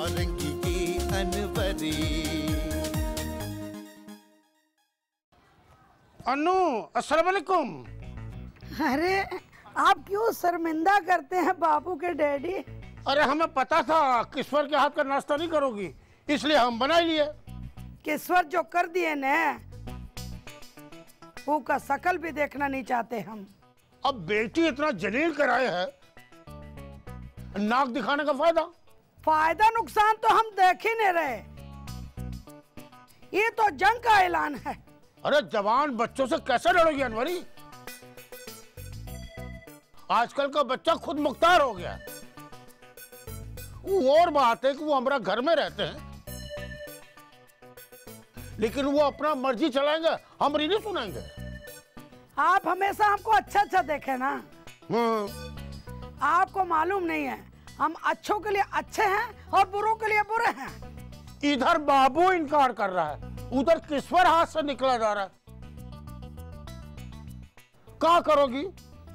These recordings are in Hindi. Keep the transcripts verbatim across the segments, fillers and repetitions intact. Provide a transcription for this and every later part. औरंगी की अनवरी। अनु अस्सलाम वालेकुम। अरे आप क्यों शर्मिंदा करते हैं बापू के डैडी? अरे हमें पता था किश्वर के हाथ का नाश्ता नहीं करोगी, इसलिए हम बना लिए। किश्वर जो कर दिए ने, वो का शकल भी देखना नहीं चाहते हम। अब बेटी इतना जलील कराए है, नाक दिखाने का फायदा फायदा नुकसान तो हम देख ही नहीं रहे। ये तो जंग का ऐलान है। अरे जवान बच्चों से कैसे लड़ोगी अनवरी? आजकल का बच्चा खुद मुख्तार हो गया। वो और बात है कि वो हमारा घर में रहते हैं, लेकिन वो अपना मर्जी चलाएंगे, हम नहीं सुनेंगे। आप हमेशा हमको अच्छा अच्छा देखे ना। आपको मालूम नहीं है हम अच्छों के लिए अच्छे हैं और बुरों के लिए बुरे हैं। इधर बाबू इनकार कर रहा है, उधर किश्वर हाथ से निकला जा रहा है। क्या करोगी?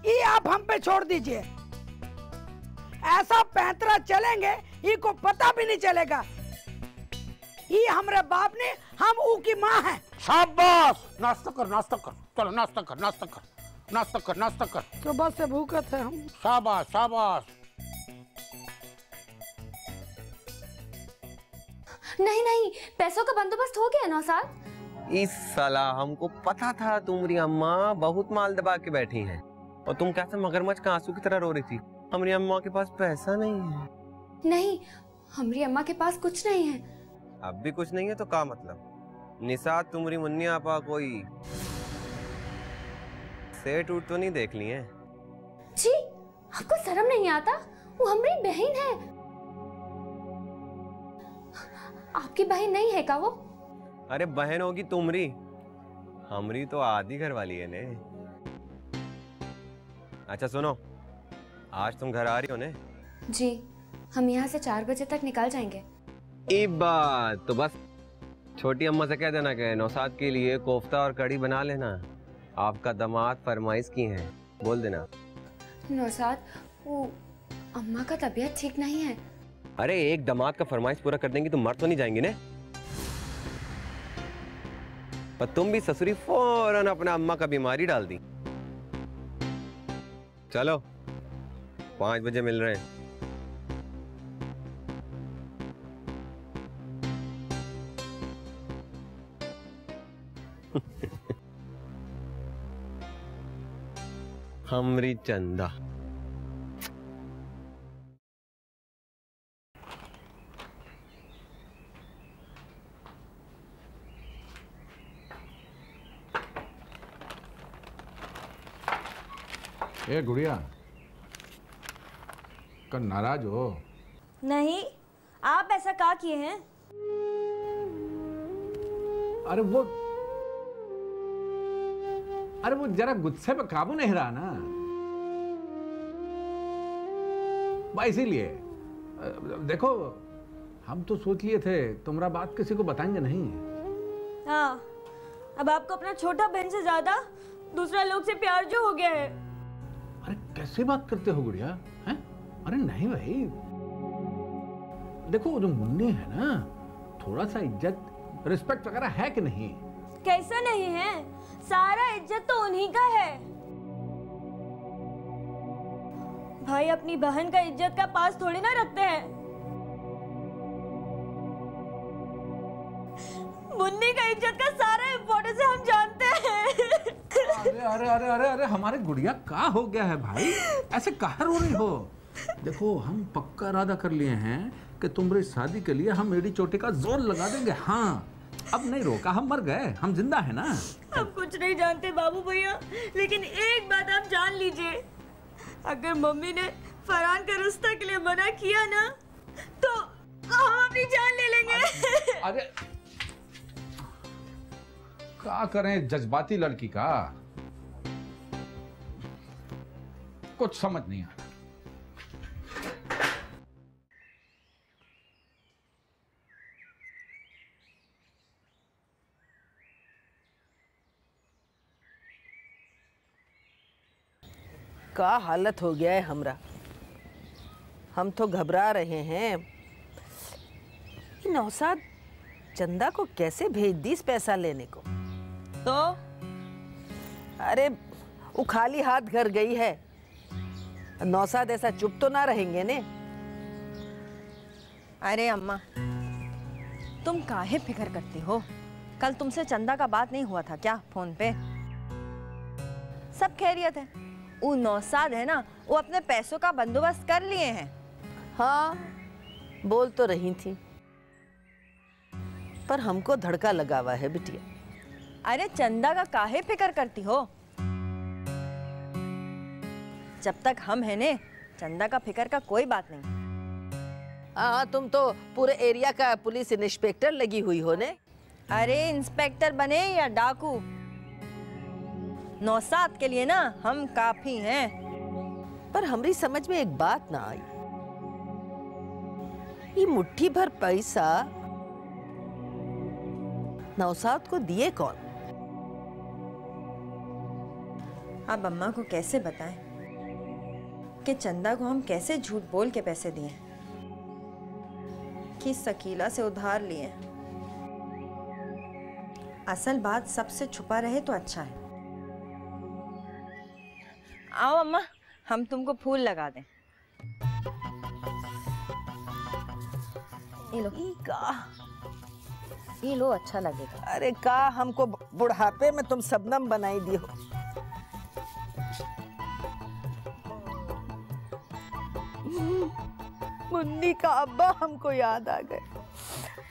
ये आप हम पे छोड़ दीजिए। ऐसा पैंतरा चलेंगे इनको पता भी नहीं चलेगा। ये हमारे बाप ने, हम ऊ की माँ है। शाबाश। नाश्ता कर नाश्ता कर चलो नाश्ता कर नाश्ता कर नाश्ता कर नाश्ता कर सुबह से भूखे थे हम। शाबाश शाबाश। नहीं नहीं, पैसों का बंदोबस्त हो गया ना साहब। इस साला हमको पता था तुम्हारी अम्मा बहुत माल दबा के बैठी हैं, और तुम कैसे मगरमच्छ का आंसू की तरह रो रही थी। हमारी अम्मा के पास पैसा नहीं है। नहीं, हमारी अम्मा के पास कुछ नहीं है। अब भी कुछ नहीं है तो क्या मतलब? निशात तुम्हारी मुन्नी आपा कोई से टूट तो नहीं देख ली है? जी, आपको शर्म नहीं आता? वो हमारी बहन है। आपकी बहन नहीं है का वो? अरे बहन होगी तुमरी, हमरी तो आधी घर वाली है ने। अच्छा सुनो, आज तुम घर आ रही हो ने? जी, हम यहाँ से चार बजे तक निकल जाएंगे। ये बात तो बस छोटी अम्मा से कह देना कि नौशाद के लिए कोफ्ता और कड़ी बना लेना। आपका दामाद फरमाइश की है, बोल देना। नौशाद, वो अम्मा का तबीयत ठीक नहीं है। अरे एक दामाद का फरमाइश पूरा कर देंगे तो मर तो नहीं जाएंगे ने? पर तुम भी ससुरी फौरन अपना अम्मा का बीमारी डाल दी। चलो पाँच बजे मिल रहे हैं। हमरी चंदा। ए गुड़िया, कल नाराज हो? नहीं, आप ऐसा क्या किए हैं? अरे वो अरे वो जरा गुस्से पे काबू नहीं रहा ना, भाई इसीलिए। देखो हम तो सोच लिए थे तुम्हारा बात किसी को बताएंगे नहीं। हाँ, अब आपको अपना छोटा बहन से ज्यादा दूसरा लोग से प्यार जो हो गया है। अरे कैसे बात करते हो गुड़िया हैं? अरे नहीं भाई, देखो जो मुन्नी है ना, थोड़ा सा इज्जत रिस्पेक्ट वगैरह है कि नहीं? कैसा नहीं है, सारा इज्जत तो उन्हीं का है भाई। अपनी बहन का इज्जत का पास थोड़ी ना रखते हैं। मुन्नी का इज्जत का सारा इम्पोर्टेंस हम जानते हैं। अरे अरे अरे अरे अरे हमारे गुड़िया का हो गया है भाई, ऐसे कहाँ रो रही हो? देखो हम पक्का इरादा कर लिए हैं कि तुम्हारी शादी के लिए हम एड़ी चोटी का जोर लगा देंगे। हाँ, अब नहीं रोका, हम मर गए, हम जिंदा है ना। अब कुछ नहीं जानते बाबू भैया, लेकिन एक बात आप जान लीजिए, अगर मम्मी ने फरहान का रिश्ता के लिए मना किया ना तो हम अपनी जान ले लेंगे। अरे, अरे क्या करें जज्बाती लड़की का, कुछ समझ नहीं आता। क्या हालत हो गया है हमरा, हम तो घबरा रहे हैं। कि नौशाद चंदा को कैसे भेज दी इस पैसा लेने को। तो अरे वो खाली हाथ घर गई है, नौशाद ऐसा चुप तो ना रहेंगे ने। अरे अम्मा तुम काहे फिक्र करती हो, कल तुमसे चंदा का बात नहीं हुआ था क्या फोन पे? सब खैरियत है। वो नौशाद है ना, वो अपने पैसों का बंदोबस्त कर लिए हैं। हाँ बोल तो रही थी, पर हमको धड़का लगा हुआ है बिटिया। अरे चंदा का काहे फिक्र करती हो, जब तक हम है ने चंदा का फिक्र का कोई बात नहीं। हाँ तुम तो पूरे एरिया का पुलिस इंस्पेक्टर लगी हुई हो ने। अरे इंस्पेक्टर बने या डाकू, नौशाद के लिए ना हम काफी हैं। पर हमारी समझ में एक बात ना आई, ये मुट्ठी भर पैसा नौशाद को दिए कौन? अब अम्मा को कैसे बताएं कि चंदा को हम कैसे झूठ बोल के पैसे दिए, कि शकीला से उधार लिए। असल बात सबसे छुपा रहे तो अच्छा है। आओ अम्मा हम तुमको फूल लगा दें। ये लो ये लो, अच्छा लगेगा। अरे का हमको बुढ़ापे में तुम सबनम बनाई दी हो। मुन्नी का अब्बा हमको याद आ गए,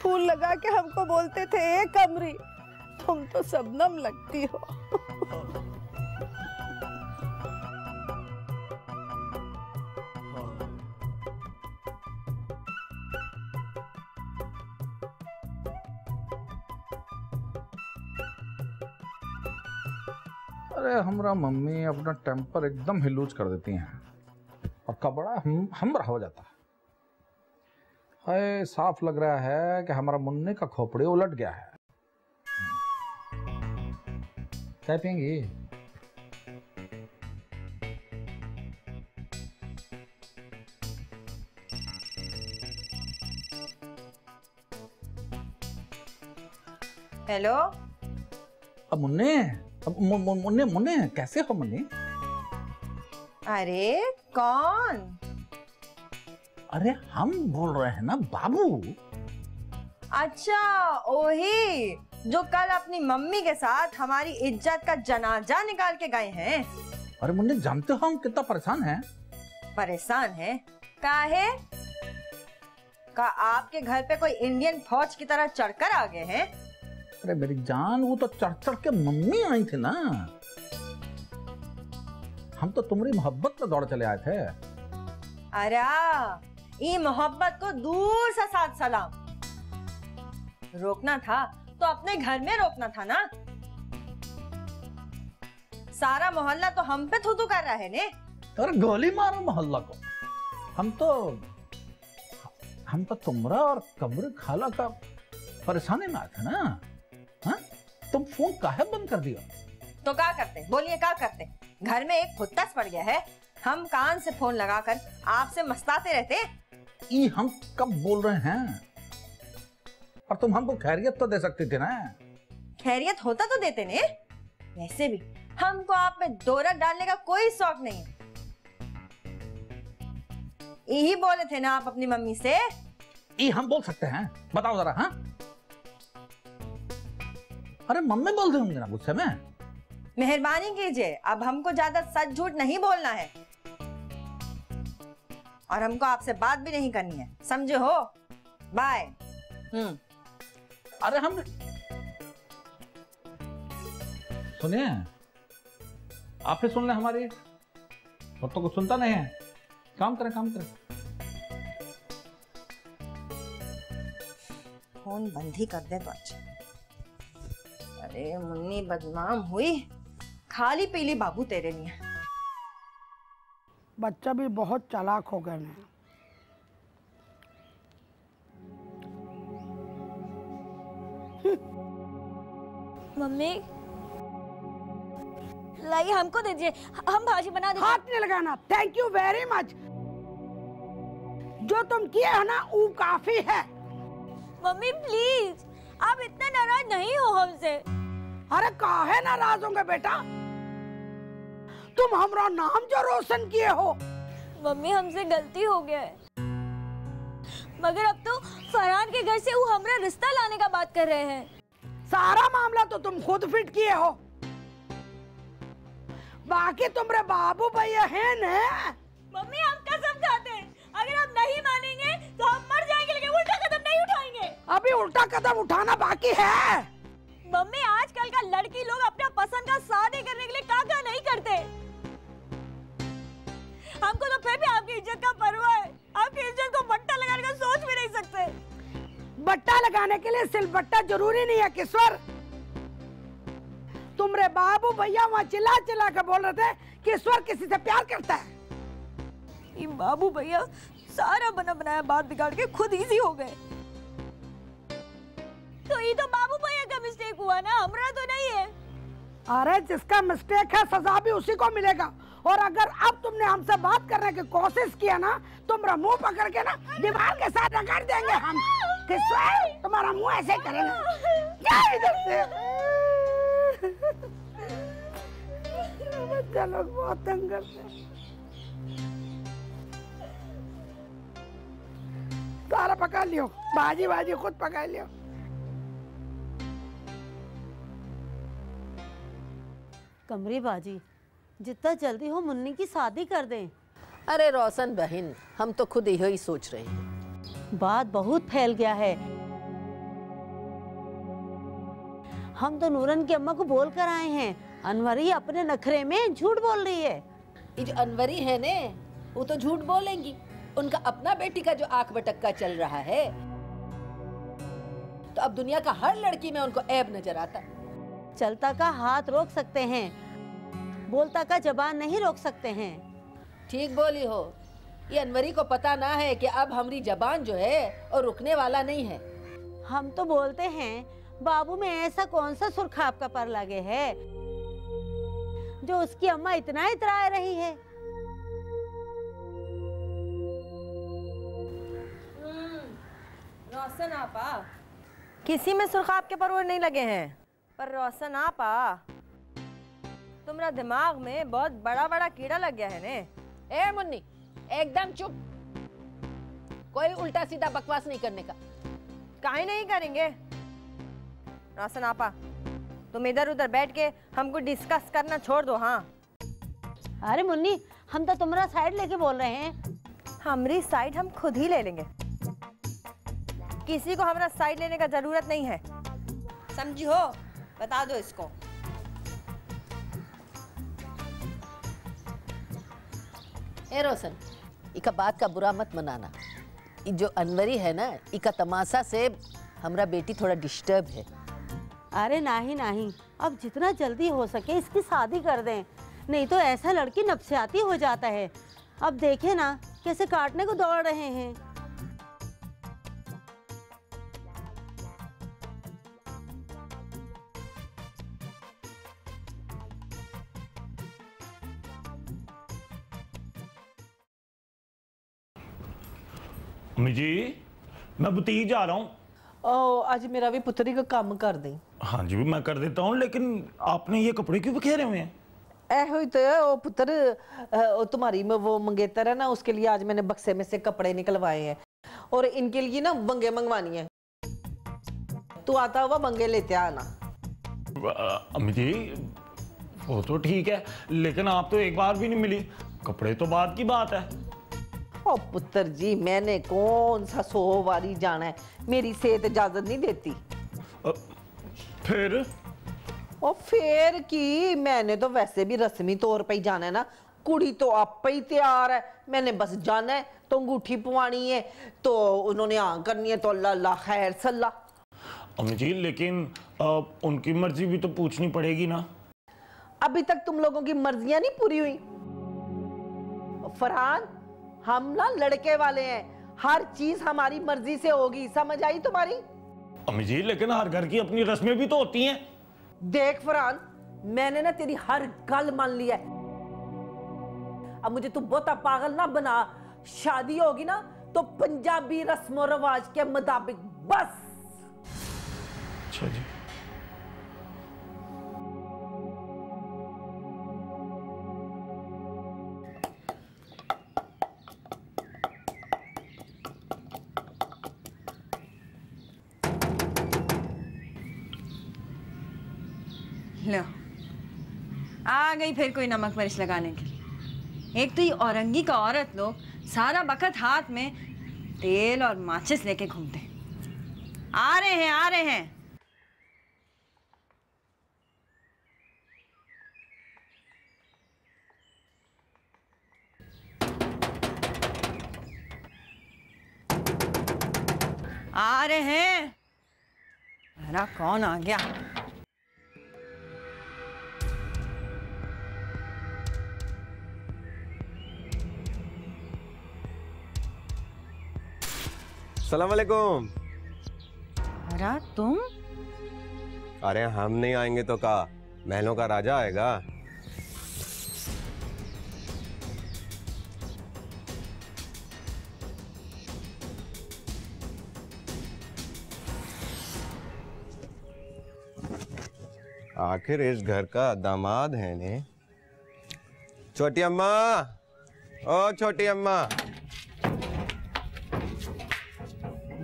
फूल लगा के हमको बोलते थे ए कमरी तुम तो सबनम लगती हो। अरे हमरा मम्मी अपना टेम्पर एकदम हिलूज कर देती हैं और कपड़ा हम हम रह जाता है। साफ लग रहा है कि हमारा मुन्ने का खोपड़े उलट गया है। चाय पियेंगी? हेलो अब मुन्ने अब मु, मु, मुन्ने मुन्ने कैसे हो मुन्ने? अरे कौन? अरे हम बोल रहे हैं ना बाबू। अच्छा ओही जो कल अपनी मम्मी के साथ हमारी इज्जत का जनाजा निकाल के गए हैं। अरे मुन्ने जानते हो हम कितना परेशान हैं। परेशान हैं? काहे? का आपके घर पे कोई इंडियन फौज की तरह चढ़कर आ गए हैं? अरे मेरी जान वो तो चढ़ चढ़ के मम्मी आई थी ना, हम तो तुम्हारी मोहब्बत में दौड़ चले आए थे। अरे ये मोहब्बत को दूर से साथ सलाम। रोकना था तो अपने घर में रोकना था ना, सारा मोहल्ला तो हम पे थूथू कर रहा है ने। अरे गोली मारो मोहल्ला को। हम तो हम तो तुमरा और कमरे खाला का परेशानी में आए थे ना। हाँ? तुम फोन काहे बंद कर दिया? तो क्या करते बोलिए, क्या करते? घर में एक फुत्तस पड़ गया है, हम कान से फोन लगाकर आपसे मस्ताते रहते। ये हम कब बोल रहे हैं? पर तुम हमको खैरियत तो दे सकती थी ना। खैरियत होता तो देते ने। वैसे भी हमको आप में दौलत डालने का कोई शौक नहीं। यही बोले थे ना आप अपनी मम्मी से। ये हम बोल सकते हैं, बताओ जरा। हाँ अरे मम्मी बोल रही होंगी ना गुस्से में। मेहरबानी कीजिए अब हमको ज्यादा सच झूठ नहीं बोलना है और हमको आपसे बात भी नहीं करनी है, समझे हो? बाय। हम्म अरे हम सुनिए, आप ही सुन ले हमारी, और तो कुछ सुनता नहीं है। काम करें काम करें, फोन बंद ही कर दे तो अच्छा। अरे मुन्नी बदनाम हुई, खाली पीली बाबू तेरे लिए। बच्चा भी बहुत चालाक हो गए हैं। मम्मी लाइए हमको दीजिए, हम भाजी बना देंगे। हाथ नहीं लगाना। थैंक यू वेरी मच, जो तुम किए हो ना वो काफी है। मम्मी प्लीज आप इतना नाराज नहीं हो हमसे। अरे काहे नाराज होंगे बेटा, तुम हमारा नाम जो रोशन किए हो। मम्मी हमसे गलती हो गया है, मगर अब तो फरहान के घर से वो हमरा रिश्ता लाने का बात कर रहे हैं। सारा मामला तो तुम खुद फिट किए हो, बाकी तुम्हारे बाबू भैया हैं ना। मम्मी हम कसम खाते हैं अगर आप नहीं मानेंगे तो हम मर जाएंगे, लेकिन उल्टा कदम नहीं उठाएंगे। अभी उल्टा कदम उठाना बाकी है। मम्मी आजकल का लड़की लोग अपना पसंद का शादी करने के लिए क्या क्या नहीं करते। हमको तो फिर भी आपकी इज्जत का परवाह है, आपकी इज्जत को बट्टा लगाने का सोच भी नहीं सकते। बट्टा लगाने के लिए सिर्फ बट्टा जरूरी नहीं है किशोर। तुमरे बाबू भैया वहाँ चिल्ला चिल्ला के बोल रहे थे कि किशोर किसी से प्यार करता है। ये बाबू भैया सारा बना बनाया बात बिगाड़ के खुद इजी हो गए। तो ये तो बाबू भैया का मिस्टेक हुआ ना, हमारा तो नहीं है। अरे जिसका मिस्टेक है सजा भी उसी को मिलेगा, और अगर अब तुमने हमसे बात करने की कोशिश किया ना, तुम मुंह पकड़ के ना दीवार के साथ रगड़ देंगे हम। किशोर तुम्हारा मुंह ऐसे करेंगे। क्या इधर से बच्चा लोग बहुत तंग करते हैं। सारा पका लियो, भाजी भाजी खुद पका लियो। कमरी बाजी जितना जल्दी हो मुन्नी की शादी कर दें। अरे रोशन बहन हम तो खुद यही सोच रहे हैं। बात बहुत फैल गया है, हम तो नूरन की अम्मा को बोल कर आए हैं। अनवरी अपने नखरे में झूठ बोल रही है। ये जो अनवरी है ने वो तो झूठ बोलेंगी, उनका अपना बेटी का जो आंख बटक्का चल रहा है तो अब दुनिया का हर लड़की में उनको ऐब नजर आता। चलता का हाथ रोक सकते हैं, बोलता का जबान नहीं रोक सकते हैं। ठीक बोली हो, ये अनवरी को पता ना है कि अब हमारी जबान जो है और रुकने वाला नहीं है। हम तो बोलते हैं बाबू में ऐसा कौन सा सुरखाब का पर लगे है जो उसकी अम्मा इतना इतरा रही है। रोशन आपा किसी में सुरखाब के परवर नहीं लगे हैं, पर रोशन आपा तुम्हारा दिमाग में बहुत बड़ा बड़ा कीड़ा लग गया है ने। ए मुन्नी एकदम चुप, कोई उल्टा सीधा बकवास नहीं करने का। काहे नहीं करेंगे रोशन आपा, तुम इधर उधर बैठ के हमको डिस्कस करना छोड़ दो। हाँ अरे मुन्नी हम तो तुम्हारा साइड लेके बोल रहे हैं। हमारी साइड हम खुद ही ले लेंगे, किसी को हमारा साइड लेने का जरूरत नहीं है, समझी हो। बता दो इसको। ए रोशन इका बात का बुरा मत मनाना, जो अनवरी है ना इका तमाशा से हमरा बेटी थोड़ा डिस्टर्ब है। अरे नहीं नहीं, अब जितना जल्दी हो सके इसकी शादी कर दें, नहीं तो ऐसा लड़की नफसियाती हो जाता है। अब देखे ना कैसे काटने को दौड़ रहे हैं। अम्मी जी मैं बुटीक जा रहा हूँ, आज मेरा भी पुत्री का काम कर दें। हाँ जी मैं कर देता हूँ, लेकिन आपने ये कपड़े क्यों बिखेरे हुए हैं? ऐहो तो वो पुत्र तुम्हारी में वो मंगेतर है ना, उसके लिए आज मैंने बक्से में से कपड़े निकलवाए हैं, और इनके लिए ना बंगे मंगवानी है। तू आता हुआ बंगे लेते आना। अम्मी जी वो तो ठीक है, लेकिन आप तो एक बार भी नहीं मिली, कपड़े तो बाद की बात है। ओ पुत्र जी मैंने कौन सा सो वारी जाना है, मेरी सेहत इजाजत नहीं देती। फिर ओ फिर की मैंने तो वैसे भी रस्मी तौर पे ही जाना है ना, कुड़ी तो आप ही तैयार है, मैंने बस जाना है तो अंगूठी पवानी है तो उन्होंने हाँ करनी है तो अल्लाह अल्लाह खैर सल्ला। अम्मी जी लेकिन आ, उनकी मर्जी भी तो पूछनी पड़ेगी ना। अभी तक तुम लोगों की मर्जियां नहीं पूरी हुई फरहान, हम ना लड़के वाले हैं, हर चीज हमारी मर्जी से होगी, समझ आई तुम्हारी? अम्मी जी लेकिन हर घर की अपनी रस्में भी तो होती हैं। देख फरहान मैंने ना तेरी हर गल मान ली है, अब मुझे तू बोता पागल ना बना। शादी होगी ना तो पंजाबी रस्म और रिवाज के मुताबिक बस। अच्छा जी। लो, आ गई फिर कोई नमक मिर्च लगाने के लिए। एक तो ये औरंगी का औरत लोग सारा वक्त हाथ में तेल और माचिस लेके घूमते हैं। आ रहे हैं आ रहे हैं आ रहे हैं। अरे कौन आ गया? सलाम अलैकुम। अरे तुम? अरे हम नहीं आएंगे तो का महलों का राजा आएगा। आखिर इस घर का दामाद है ने। छोटी अम्मा, ओ छोटी अम्मा।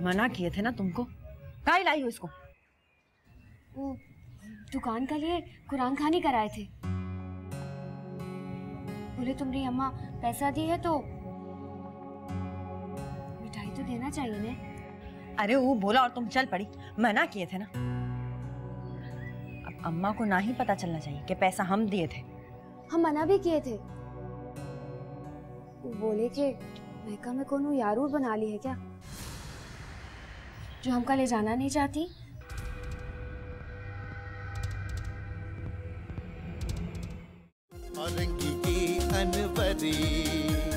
मना किए थे ना तुमको, काहे लाई हो इसको? वो दुकान के लिए कुरान खानी कराए थे, बोले तुम्हारी अम्मा पैसा दी है तो मिठाई तो देना चाहिए ने। अरे वो बोला और तुम चल पड़ी। मना किए थे ना। अब अम्मा को ना ही पता चलना चाहिए कि पैसा हम दिए थे। हम मना भी किए थे, वो बोले कि महका में कोनो यारूर बना ली है क्या जो हमका ले जाना नहीं चाहती। ओरंगी की अनवरी।